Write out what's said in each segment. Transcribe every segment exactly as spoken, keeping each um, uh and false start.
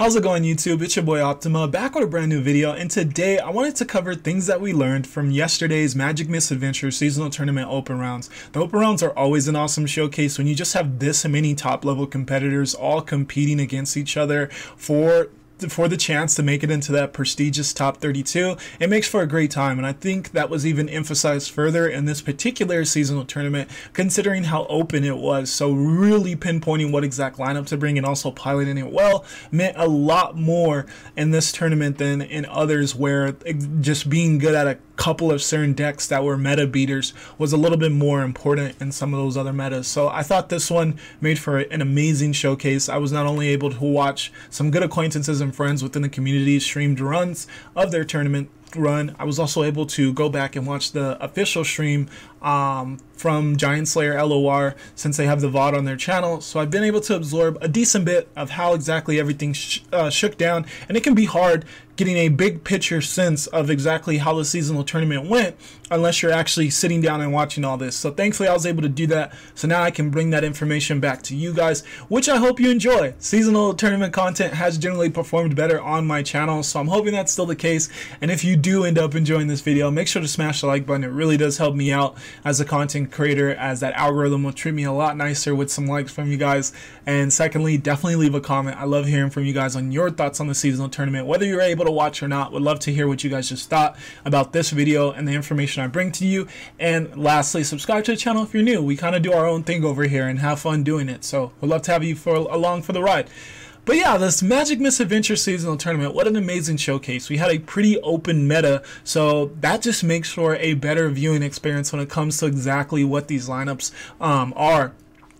How's it going, YouTube? It's your boy Optima, back with a brand new video, and today I wanted to cover things that we learned from yesterday's Magic Misadventures Seasonal Tournament Open Rounds. The Open Rounds are always an awesome showcase when you just have this many top-level competitors all competing against each other for for the chance to make it into that prestigious top thirty-two. It makes for a great time, and I think that was even emphasized further in this particular seasonal tournament, considering how open it was. So really pinpointing what exact lineup to bring and also piloting it well meant a lot more in this tournament than in others, where just being good at a couple of certain decks that were meta beaters was a little bit more important in some of those other metas. So I thought this one made for an amazing showcase. I was not only able to watch some good acquaintances and friends within the community streamed runs of their tournament run, I was also able to go back and watch the official stream um, from Giant Slayer Lor, since they have the V O D on their channel. So I've been able to absorb a decent bit of how exactly everything sh uh, shook down, and it can be hard getting a big picture sense of exactly how the seasonal tournament went unless you're actually sitting down and watching all this. So thankfully I was able to do that, so now I can bring that information back to you guys, which I hope you enjoy. Seasonal tournament content has generally performed better on my channel, so I'm hoping that's still the case. And if you do end up enjoying this video, make sure to smash the like button. It really does help me out as a content creator, as that algorithm will treat me a lot nicer with some likes from you guys. And secondly, definitely leave a comment. I love hearing from you guys on your thoughts on the seasonal tournament, whether you're able to watch or not. Would love to hear what you guys just thought about this video and the information I bring to you. And lastly, subscribe to the channel if you're new. We kind of do our own thing over here and have fun doing it, so we'd love to have you for along for the ride. But yeah, this Magic Misadventure Seasonal Tournament, what an amazing showcase. We had a pretty open meta, so that just makes for a better viewing experience when it comes to exactly what these lineups um, are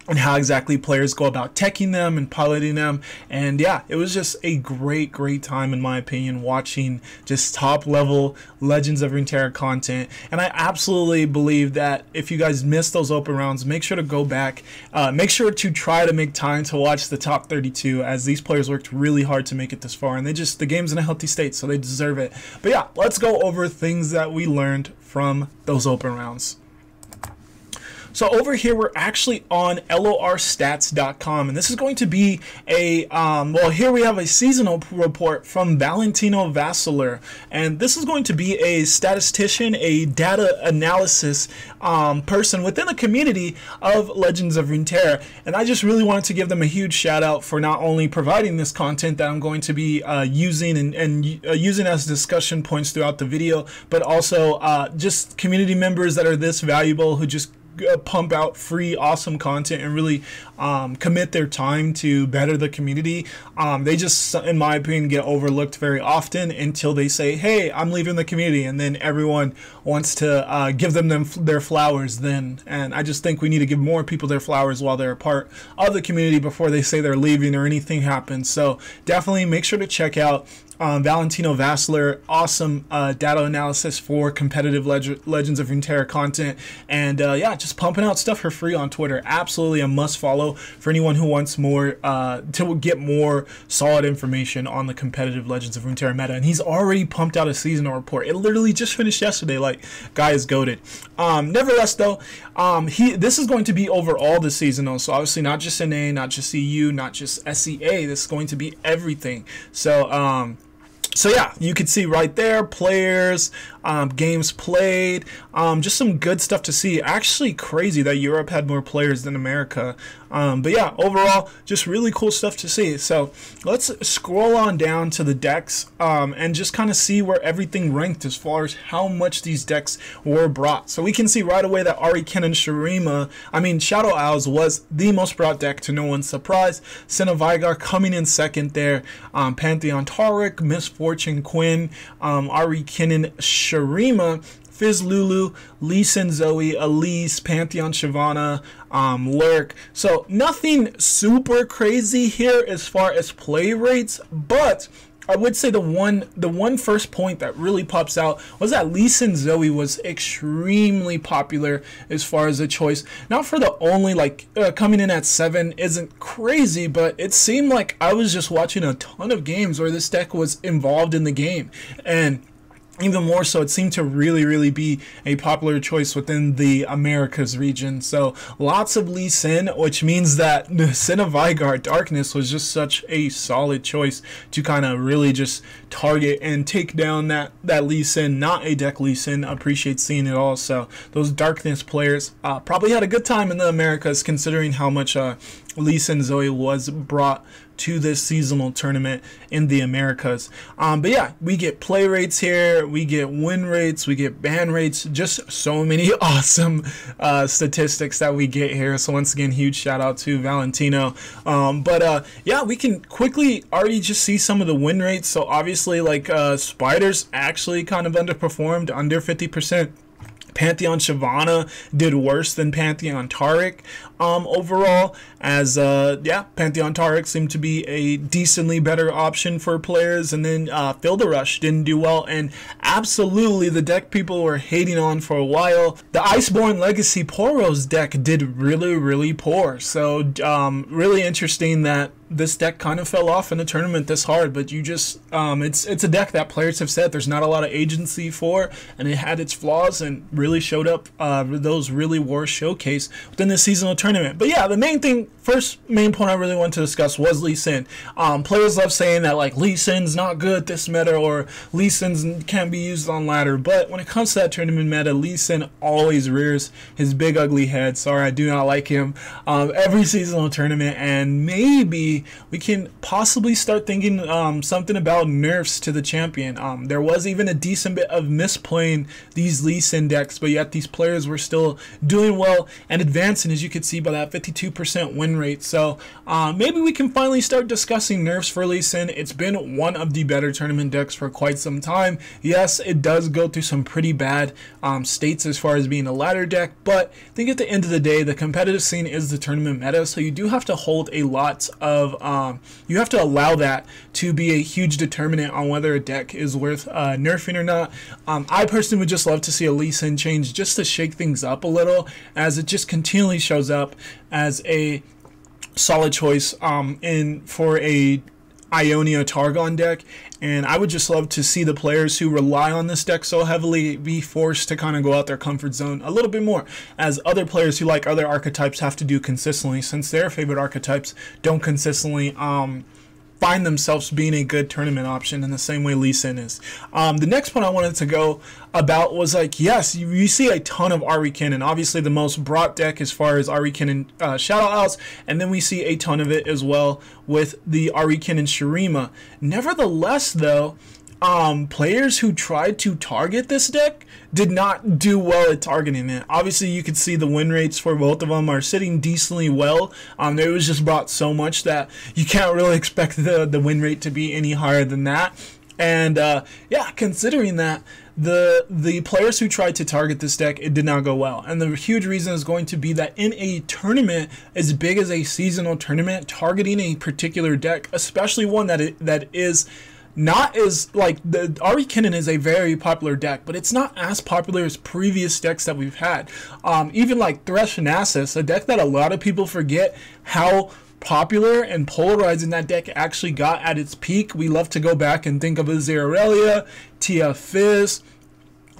and how exactly players go about teching them and piloting them. And yeah, it was just a great, great time in my opinion, watching just top level Legends of Runeterra content. And I absolutely believe that if you guys missed those open rounds, make sure to go back, uh, make sure to try to make time to watch the top thirty-two, as these players worked really hard to make it this far, and they just, the game's in a healthy state, so they deserve it. But yeah, let's go over things that we learned from those open rounds. So over here, we're actually on L O R stats dot com, and this is going to be a, um, well, here we have a seasonal report from Valentino Vassler, and this is going to be a statistician, a data analysis um, person within the community of Legends of Runeterra. And I just really wanted to give them a huge shout out for not only providing this content that I'm going to be uh, using and, and uh, using as discussion points throughout the video, but also uh, just community members that are this valuable, who just pump out free awesome content and really um, commit their time to better the community. Um, they just, in my opinion, get overlooked very often until they say, hey, I'm leaving the community, and then everyone wants to uh, give them, them their flowers then. And I just think we need to give more people their flowers while they're a part of the community before they say they're leaving or anything happens. So definitely make sure to check out Um, Valentino Vassler, awesome uh, data analysis for competitive leg Legends of Runeterra content. And uh, yeah, just pumping out stuff for free on Twitter. Absolutely a must follow for anyone who wants more, uh, to get more solid information on the competitive Legends of Runeterra meta. And he's already pumped out a seasonal report. It literally just finished yesterday. Like, guy is goated. Um, nevertheless though, um, he this is going to be over all the seasonal. So obviously not just N A, not just E U, not just S E A. This is going to be everything. So, um... So yeah, you can see right there, players, um, games played, um, just some good stuff to see. Actually crazy that Europe had more players than America. Um, but yeah, overall, just really cool stuff to see. So let's scroll on down to the decks um, and just kind of see where everything ranked as far as how much these decks were brought. So we can see right away that Ahri Kennen Shurima, I mean Shadow Owls, was the most brought deck, to no one's surprise. Senna Veigar coming in second there. Um, Pantheon Taric, Misfortune Quinn, um, Ahri Kennen Shurima, Fizzlulu, Lee Sin Zoe, Elise, Pantheon Shyvana, um, Lurk. So nothing super crazy here as far as play rates, but I would say the one the one first point that really pops out was that Lee Sin Zoe was extremely popular as far as a choice. Not for the only, like, uh, coming in at seven isn't crazy, but it seemed like I was just watching a ton of games where this deck was involved in the game, and even more so, it seemed to really, really be a popular choice within the Americas region. So lots of Lee Sin, which means that Senna Veigar Darkness was just such a solid choice to kind of really just target and take down that, that Lee Sin. Not a deck Lee Sin appreciates seeing it all. So those Darkness players uh, probably had a good time in the Americas, considering how much uh, Lee Sin Zoe was brought to this seasonal tournament in the Americas. Um, but yeah, we get play rates here, we get win rates, we get ban rates, just so many awesome uh, statistics that we get here. So once again, huge shout out to Valentino. Um, but uh, yeah, we can quickly already just see some of the win rates. So obviously, like uh, Spiders actually kind of underperformed, under fifty percent. Pantheon Shyvana did worse than Pantheon Taric um, overall, as uh, yeah, Pantheon Taric seemed to be a decently better option for players. And then uh, Fiddle Rush didn't do well, and absolutely the deck people were hating on for a while, the Iceborne Legacy Poros deck, did really, really poor. So um, really interesting that this deck kind of fell off in a tournament this hard, but you just um, it's it's a deck that players have said there's not a lot of agency for, and it had its flaws and really showed up uh, those really were showcased within this seasonal tournament. But yeah, the main thing, first main point I really wanted to discuss was Lee Sin. Um, players love saying that like Lee Sin's not good this meta, or Lee Sin can't be used on ladder, but when it comes to that tournament meta, Lee Sin always rears his big ugly head. Sorry, I do not like him um, every seasonal tournament, and maybe we can possibly start thinking um, something about nerfs to the champion. Um, there was even a decent bit of misplaying these Lee Sin decks, but yet these players were still doing well and advancing, as you can see by that fifty-two percent win rate. So uh, maybe we can finally start discussing nerfs for Lee Sin. It's been one of the better tournament decks for quite some time. Yes, it does go through some pretty bad um, states as far as being a ladder deck, but I think at the end of the day, the competitive scene is the tournament meta, so you do have to hold a lot of Um, you have to allow that to be a huge determinant on whether a deck is worth uh, nerfing or not. Um, I personally would just love to see a Lee Sin change just to shake things up a little, as it just continually shows up as a solid choice um, in for a Ionia Targon deck. And I would just love to see the players who rely on this deck so heavily be forced to kind of go out their comfort zone a little bit more, as other players who like other archetypes have to do consistently, since their favorite archetypes don't consistently um, find themselves being a good tournament option in the same way Lee Sin is. Um, the next one I wanted to go about was like, yes, you, you see a ton of Ahri Kennen, obviously the most brought deck as far as Ahri Kennen uh, Shadow Owls, and then we see a ton of it as well with the Ahri Kennen Shurima. Nevertheless, though, Um, players who tried to target this deck did not do well at targeting it. Obviously, you could see the win rates for both of them are sitting decently well. Um, it was just brought so much that you can't really expect the, the win rate to be any higher than that. And uh, yeah, considering that, The, the players who tried to target this deck, it did not go well. And the huge reason is going to be that in a tournament as big as a seasonal tournament, targeting a particular deck, especially one that it, that is not as, like, the Ahri Kennen is a very popular deck, but it's not as popular as previous decks that we've had. Um, even like Thresh Nasus, a deck that a lot of people forget how popular and polarizing that deck actually got at its peak. We love to go back and think of Azirelia, T F Fizz,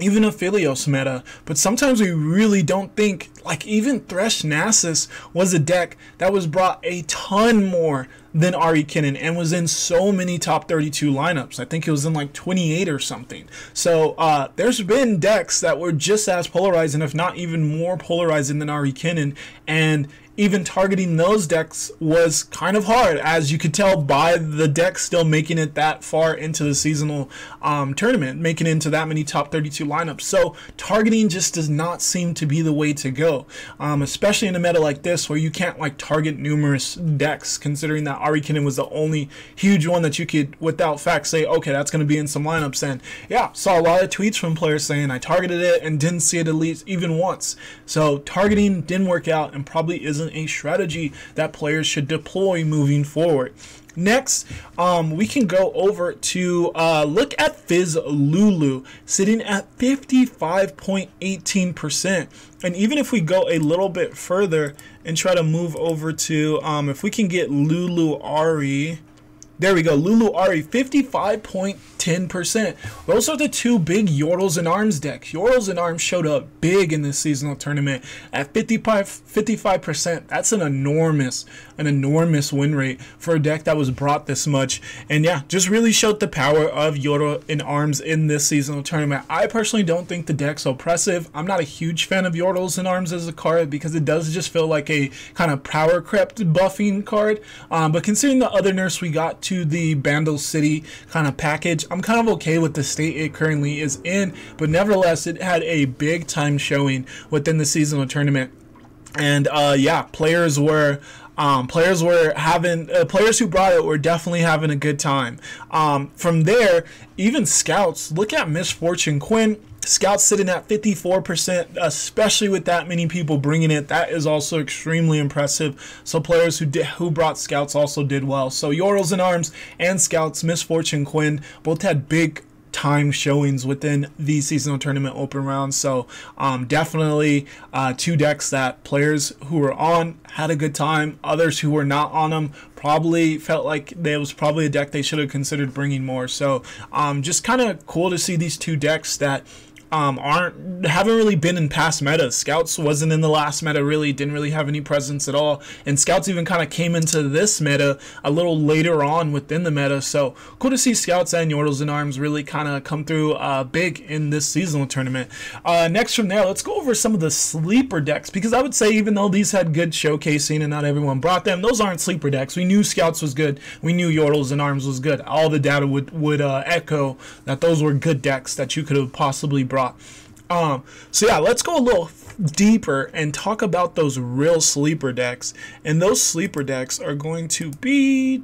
even a Filios meta, but sometimes we really don't think, like, even Thresh Nasus was a deck that was brought a ton more than Ahri Kennen and was in so many top thirty-two lineups. I think it was in like twenty-eight or something. So uh, there's been decks that were just as polarizing, if not even more polarizing than Ahri Kennen, and even targeting those decks was kind of hard, as you could tell by the deck still making it that far into the seasonal um, tournament, making it into that many top thirty-two lineups. So targeting just does not seem to be the way to go, um, especially in a meta like this where you can't like target numerous decks, considering that Ahri Kennen was the only huge one that you could, without fact, say, okay, that's going to be in some lineups. And yeah, saw a lot of tweets from players saying, I targeted it and didn't see it at least even once. So targeting didn't work out and probably isn't a strategy that players should deploy moving forward. Next, um, we can go over to uh, look at Fizzlulu sitting at fifty-five point one eight percent. And even if we go a little bit further and try to move over to, um, if we can get Lulu Ari, There we go. Lulu Ari, fifty-five point one zero percent. Those are the two big Yordles in Arms decks. Yordles in Arms showed up big in this seasonal tournament at fifty-five percent. That's an enormous, an enormous win rate for a deck that was brought this much. And yeah, just really showed the power of Yordle in Arms in this seasonal tournament. I personally don't think the deck's oppressive. I'm not a huge fan of Yordles in Arms as a card because it does just feel like a kind of power crept buffing card. Um, but considering the other nerfs we got to the Bandle City kind of package, I'm kind of okay with the state it currently is in, but nevertheless, it had a big time showing within the seasonal tournament. And uh, yeah, players were um, players were having uh, players who brought it were definitely having a good time. Um, from there, even Scouts. Look at Misfortune Quinn. Scouts sitting at fifty-four percent, especially with that many people bringing it. That is also extremely impressive. So players who did, who brought Scouts also did well. So Yordles in Arms and Scouts, Misfortune Quinn, both had big time showings within the seasonal tournament open round. So um, definitely uh, two decks that players who were on had a good time. Others who were not on them probably felt like there was probably a deck they should have considered bringing more. So um, just kind of cool to see these two decks that Um, aren't haven't really been in past metas. Scouts wasn't in the last meta, really didn't really have any presence at all, and Scouts even kind of came into this meta a little later on within the meta. So cool to see Scouts and Yordles in Arms really kind of come through uh, big in this seasonal tournament. Uh, next from there, let's go over some of the sleeper decks, because I would say even though these had good showcasing and not everyone brought them, those aren't sleeper decks. We knew Scouts was good, we knew Yordles in Arms was good. All the data would would uh, echo that those were good decks that you could have possibly brought. Um, so yeah, let's go a little deeper and talk about those real sleeper decks. And those sleeper decks are going to be...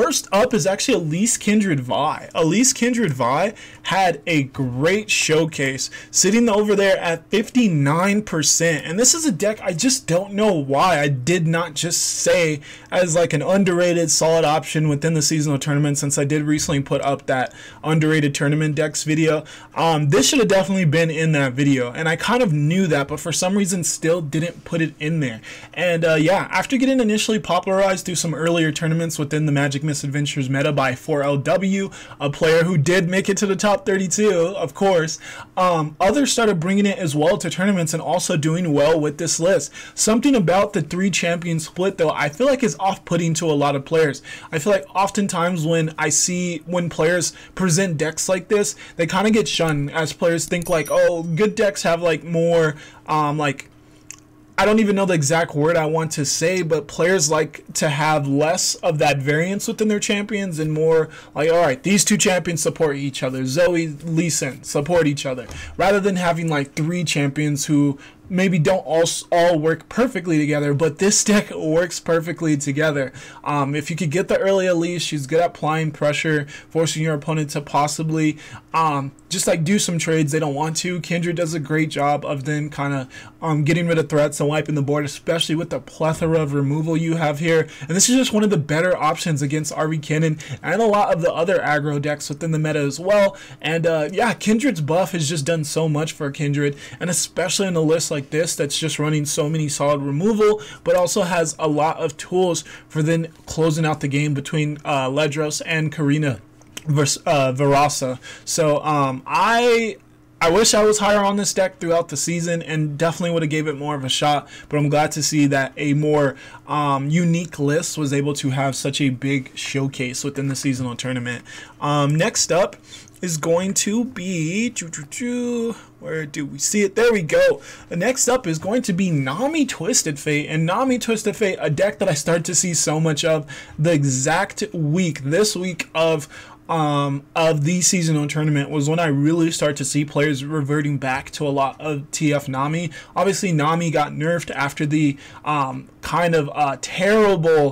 First up is actually Elise Kindred Vi. Elise Kindred Vi had a great showcase, sitting over there at fifty-nine percent. And this is a deck I just don't know why I did not just say as like an underrated solid option within the seasonal tournament, since I did recently put up that underrated tournament decks video. Um, this should have definitely been in that video, and I kind of knew that, but for some reason still didn't put it in there. And uh, yeah, after getting initially popularized through some earlier tournaments within the Magic Misadventures meta by four L W, a player who did make it to the top thirty-two, of course, um, others started bringing it as well to tournaments and also doing well with this list. Something about the three champion split, though, I feel like is off-putting to a lot of players. I feel like oftentimes when I see when players present decks like this, they kind of get shunned, as players think like, oh, good decks have like more um, like I don't even know the exact word I want to say, but players like to have less of that variance within their champions and more like, all right, these two champions support each other. Zoe, Lee Sin support each other, rather than having like three champions who maybe don't all, all work perfectly together, but this deck works perfectly together. Um, if you could get the early Elise, she's good at applying pressure, forcing your opponent to possibly um, just like do some trades they don't want to. Kindred does a great job of then kind of um, getting rid of threats and wiping the board, especially with the plethora of removal you have here. And this is just one of the better options against Ahri Kennen and a lot of the other aggro decks within the meta as well. And uh, yeah, Kindred's buff has just done so much for Kindred, and especially in a list like Like this that's just running so many solid removal, but also has a lot of tools for then closing out the game between uh, Ledros and Karina versus uh, Verasa. So um, I I wish I was higher on this deck throughout the season, and definitely would have gave it more of a shot. But I'm glad to see that a more um, unique list was able to have such a big showcase within the seasonal tournament. Um, next up is going to be, where do we see it? There we go. The next up is going to be Nami Twisted Fate. And Nami Twisted Fate, a deck that I start to see so much of the exact week, this week of Um, of the seasonal tournament, was when I really start to see players reverting back to a lot of T F Nami. Obviously, Nami got nerfed after the um, kind of uh, terrible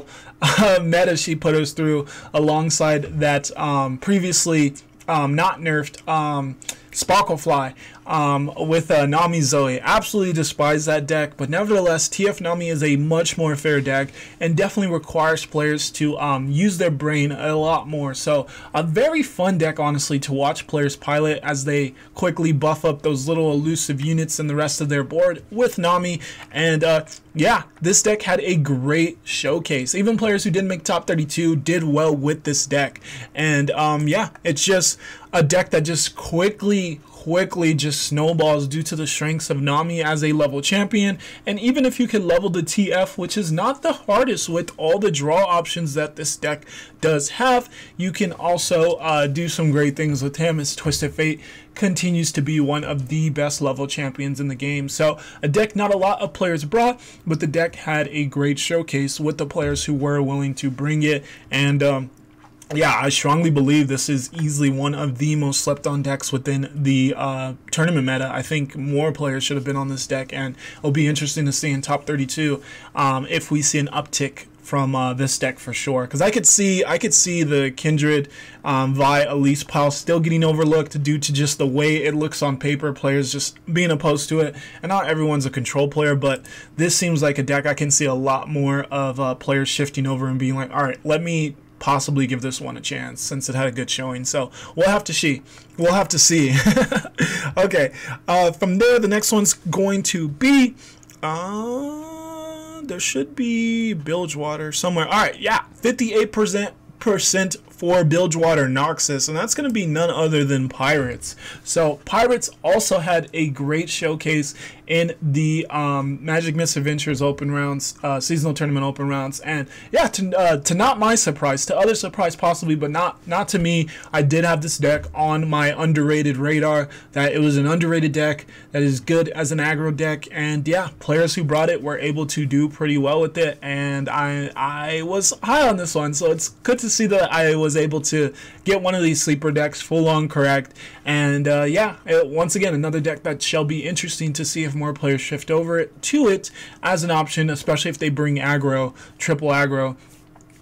uh, meta she put us through alongside that um, previously um, not nerfed, um, Sparklefly um, with uh, Nami Zoe. Absolutely despise that deck, but nevertheless, T F Nami is a much more fair deck and definitely requires players to um, use their brain a lot more. So a very fun deck, honestly, to watch players pilot as they quickly buff up those little elusive units and the rest of their board with Nami. And uh, yeah, this deck had a great showcase. Even players who didn't make top thirty-two did well with this deck. And um, yeah, it's just a deck that just quickly, quickly just snowballs due to the strengths of Nami as a level champion. And even if you can level the T F, which is not the hardest with all the draw options that this deck does have, you can also uh, do some great things with him as Twisted Fate continues to be one of the best level champions in the game. So a deck not a lot of players brought, but the deck had a great showcase with the players who were willing to bring it. And um, yeah, I strongly believe this is easily one of the most slept on decks within the uh, tournament meta. I think more players should have been on this deck, and it'll be interesting to see in top thirty-two um, if we see an uptick from uh, this deck for sure. Because I could see I could see the Kindred um, Vi Elise pile still getting overlooked due to just the way it looks on paper, players just being opposed to it. And not everyone's a control player, but this seems like a deck I can see a lot more of uh, players shifting over and being like, all right, let me possibly give this one a chance since it had a good showing. So we'll have to see. We'll have to see. Okay. Uh, from there, the next one's going to be... Uh, there should be Bilgewater somewhere. All right. Yeah. fifty-eight percent for Bilgewater Noxus, and that's going to be none other than Pirates. So Pirates also had a great showcase in the um, Magic Misadventures open rounds, uh, seasonal tournament open rounds, and yeah, to, uh, to not my surprise, to other surprise possibly, but not not to me, I did have this deck on my underrated radar. That it was an underrated deck that is good as an aggro deck, and yeah, players who brought it were able to do pretty well with it, and I I was high on this one, so it's good to see that I was was able to get one of these sleeper decks full on correct. And uh, yeah, it, once again, another deck that shall be interesting to see if more players shift over it, to it as an option, especially if they bring aggro, triple aggro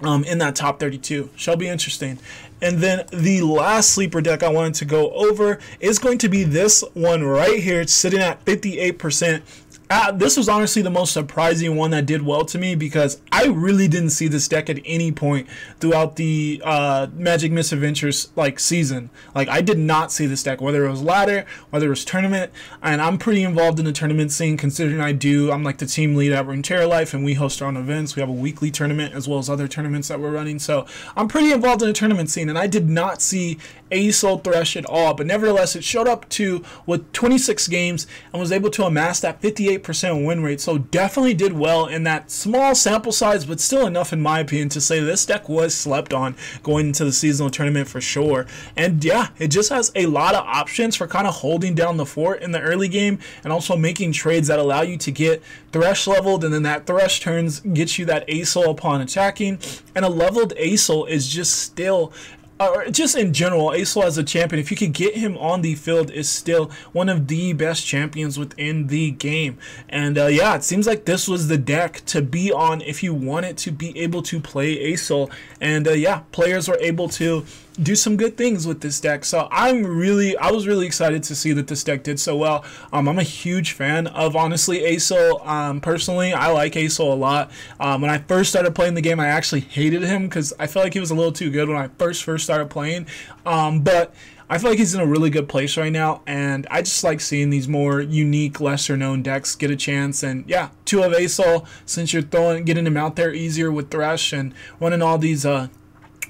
um, in that top thirty-two. Shall be interesting. And then the last sleeper deck I wanted to go over is going to be this one right here. It's sitting at fifty-eight percent. Uh, this was honestly the most surprising one that did well to me, because I really didn't see this deck at any point throughout the uh, Magic Misadventures like season. Like, I did not see this deck, whether it was ladder, whether it was tournament. And I'm pretty involved in the tournament scene, considering I do. I'm like the team lead at Runeterra Life, and we host our own events. We have a weekly tournament as well as other tournaments that we're running. So I'm pretty involved in the tournament scene, and I did not see Asol Thresh at all. But nevertheless, it showed up to with twenty-six games and was able to amass that fifty-eight percent win rate, so definitely did well in that small sample size, but still enough in my opinion to say this deck was slept on going into the seasonal tournament for sure. And yeah, it just has a lot of options for kind of holding down the fort in the early game, and also making trades that allow you to get Thresh leveled, and then that Thresh turns gets you that Asol upon attacking. And a leveled Asol is just still, Uh, just in general, Asol as a champion, if you could get him on the field, is still one of the best champions within the game. And uh, yeah, it seems like this was the deck to be on if you wanted to be able to play Asol. And uh, yeah, players were able to do some good things with this deck. So I'm really, I was really excited to see that this deck did so well. Um, I'm a huge fan of, honestly, Asol. Um, personally, I like Asol a lot. Um, when I first started playing the game, I actually hated him because I felt like he was a little too good when I first first started playing. Um, but I feel like he's in a really good place right now, and I just like seeing these more unique, lesser-known decks get a chance. And yeah, two of Asol, since you're throwing, getting him out there easier with Thresh and running all these uh.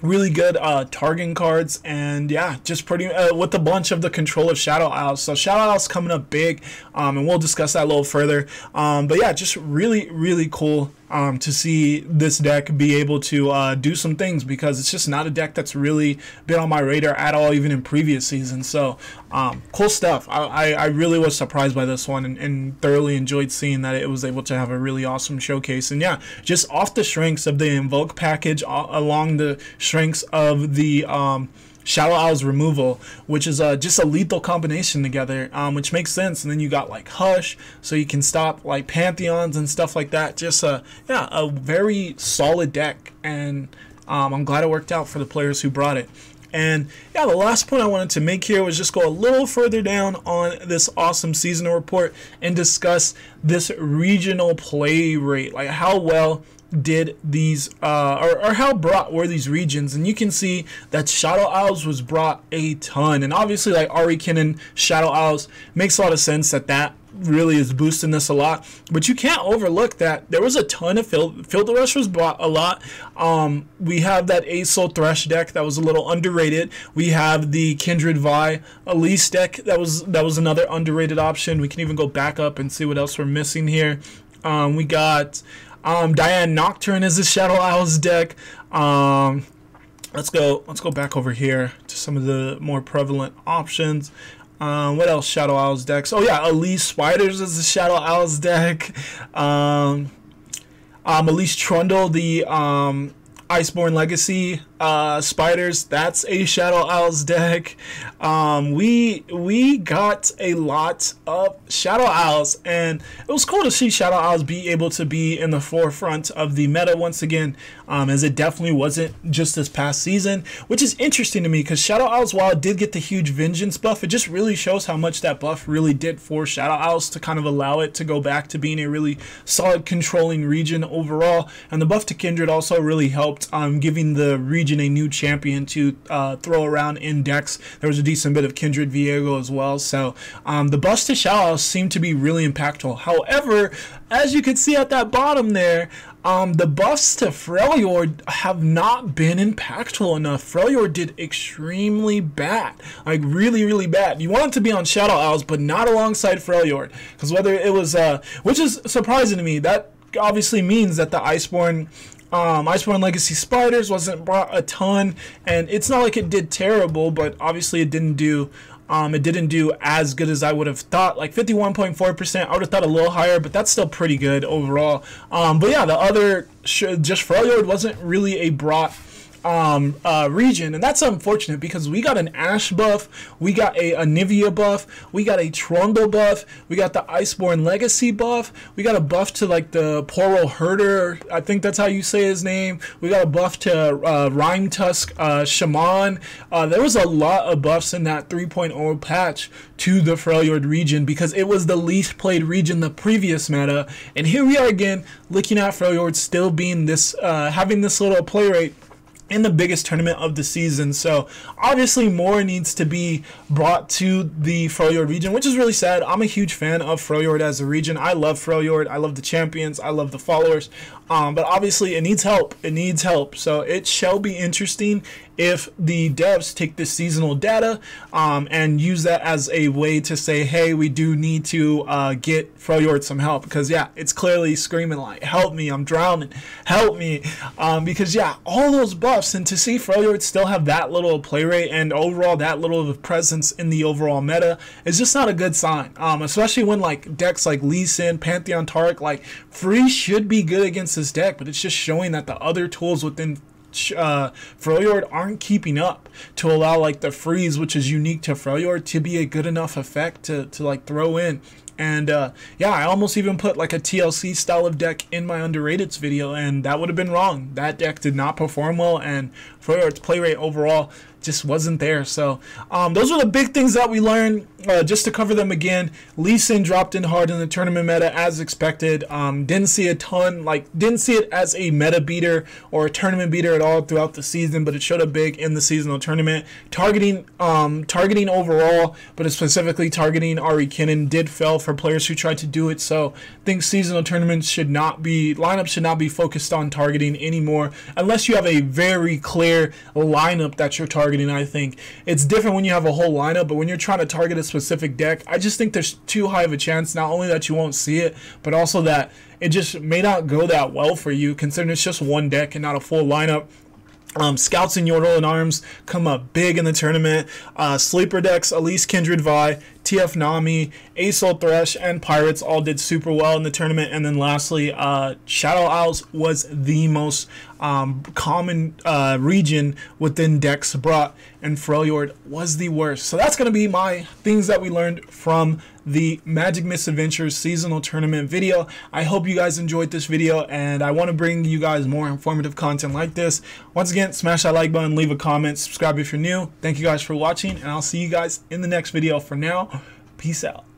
really good uh, targeting cards. And yeah, just pretty uh, with a bunch of the control of Shadow Isles. So Shadow Isles coming up big, um, and we'll discuss that a little further. Um, but yeah, just really, really cool um, to see this deck be able to uh, do some things, because it's just not a deck that's really been on my radar at all, even in previous seasons. So um, cool stuff. I, I, I really was surprised by this one, and, and thoroughly enjoyed seeing that it was able to have a really awesome showcase. And yeah, just off the strengths of the Invoke package, uh, along the strengths of the um, Shadow Isles removal, which is uh, just a lethal combination together, um, which makes sense. And then you got like Hush, so you can stop like Pantheons and stuff like that. Just a, yeah, a very solid deck, and um, I'm glad it worked out for the players who brought it. And yeah, the last point I wanted to make here was just go a little further down on this awesome seasonal report and discuss this regional play rate, like how well did these uh, or, or how brought were these regions. And you can see that Shadow Isles was brought a ton, and obviously like Ahri Kennen Shadow Isles makes a lot of sense that that really is boosting this a lot. But you can't overlook that there was a ton of Fiddle Rush was bought a lot. Um, we have that Asol Thresh deck that was a little underrated. We have the Kindred Vi Elise deck that was that was another underrated option. We can even go back up and see what else we're missing here. Um, we got um, Diane Nocturne as the Shadow Isles deck. Um, let's go let's go back over here to some of the more prevalent options. Um, what else? Shadow Owls decks. Oh yeah, Elise Spiders is the Shadow Owls deck. Um, um, Elise Trundle, the um, Iceborne Legacy uh, Spiders. That's a Shadow Owls deck. Um, we we got a lot of Shadow Owls, and it was cool to see Shadow Owls be able to be in the forefront of the meta once again, um, as it definitely wasn't just this past season, which is interesting to me because Shadow Owls, while it did get the huge Vengeance buff, it just really shows how much that buff really did for Shadow Owls to kind of allow it to go back to being a really solid controlling region overall. And the buff to Kindred also really helped, um, giving the region a new champion to uh, throw around in decks. There was a decent bit of Kindred Viego as well, so um, the buffs to Shadow Owls seemed to be really impactful. However, as you can see at that bottom there, um, the buffs to Freljord have not been impactful enough. Freljord did extremely bad, like really, really bad. You want it to be on Shadow Owls, but not alongside Freljord, because whether it was, uh, which is surprising to me, that obviously means that the Iceborne Um, Iceborne Legacy Spiders wasn't brought a ton, and it's not like it did terrible, but obviously it didn't do um, it didn't do as good as I would have thought. Like fifty-one point four percent, I would have thought a little higher, but that's still pretty good overall. Um, but yeah, the other sh just Freljord wasn't really a brought Um, uh, region, and that's unfortunate because we got an Ashe buff, we got a Anivia buff, we got a Trundle buff, we got the Iceborne Legacy buff, we got a buff to like the Poro Herder, I think that's how you say his name, we got a buff to uh, Rhyme Tusk uh, Shaman. Uh, there was a lot of buffs in that three point oh patch to the Freljord region because it was the least played region the previous meta, and here we are again looking at Freljord still being this, uh, having this little play rate in the biggest tournament of the season. So obviously more needs to be brought to the Freljord region, which is really sad. I'm a huge fan of Freljord as a region. I love Freljord. I love the champions. I love the followers. Um, but obviously it needs help. It needs help. So it shall be interesting if the devs take this seasonal data um, and use that as a way to say, hey, we do need to uh, get Freljord some help, because yeah, it's clearly screaming like, help me, I'm drowning, help me, um, because yeah, all those buffs, and to see Freljord still have that little play rate and overall that little of presence in the overall meta is just not a good sign, um, especially when like decks like Lee Sin, Pantheon Taric, like Free should be good against this deck, but it's just showing that the other tools within Uh, Freljord aren't keeping up to allow like the freeze, which is unique to Freljord, to be a good enough effect to, to like throw in. And uh, yeah, I almost even put like a T L C style of deck in my underrateds video, and that would have been wrong. That deck did not perform well, and Freljord's play rate overall just wasn't there. So um, those were the big things that we learned. Uh, just to cover them again, Lee Sin dropped in hard in the tournament meta as expected. Um, didn't see a ton, like didn't see it as a meta beater or a tournament beater at all throughout the season, but it showed up big in the seasonal tournament. Targeting um, targeting overall, but specifically targeting Ahri Kennen did fail for players who tried to do it. So I think seasonal tournaments should not be, lineups should not be focused on targeting anymore unless you have a very clear lineup that you're targeting. I think it's different when you have a whole lineup, but when you're trying to target a specific deck, I just think there's too high of a chance not only that you won't see it, but also that it just may not go that well for you, considering it's just one deck and not a full lineup. Um, Scouts and Yordles in Arms come up big in the tournament. Uh, sleeper decks, Elise Kindred Vi, T F Nami, Asol Thresh, and Pirates all did super well in the tournament. And then lastly, uh, Shadow Isles was the most um, common uh, region within decks brought, and Freljord was the worst. So that's going to be my things that we learned from the Magic Misadventures seasonal tournament video. I hope you guys enjoyed this video, and I want to bring you guys more informative content like this. Once again, smash that like button, leave a comment, subscribe if you're new. Thank you guys for watching, and I'll see you guys in the next video. For now, peace out.